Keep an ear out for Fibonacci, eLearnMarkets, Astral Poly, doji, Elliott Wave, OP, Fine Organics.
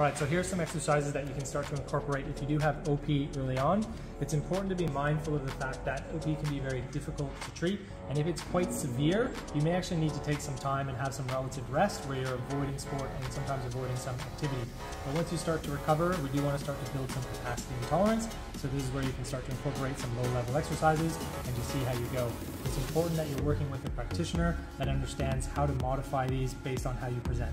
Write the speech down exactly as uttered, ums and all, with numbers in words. All right, so here's some exercises that you can start to incorporate if you do have O P early on. It's important to be mindful of the fact that O P can be very difficult to treat, and if it's quite severe, you may actually need to take some time and have some relative rest where you're avoiding sport and sometimes avoiding some activity. But once you start to recover, we do want to start to build some capacity and tolerance, so this is where you can start to incorporate some low-level exercises and just see how you go. It's important that you're working with a practitioner that understands how to modify these based on how you present.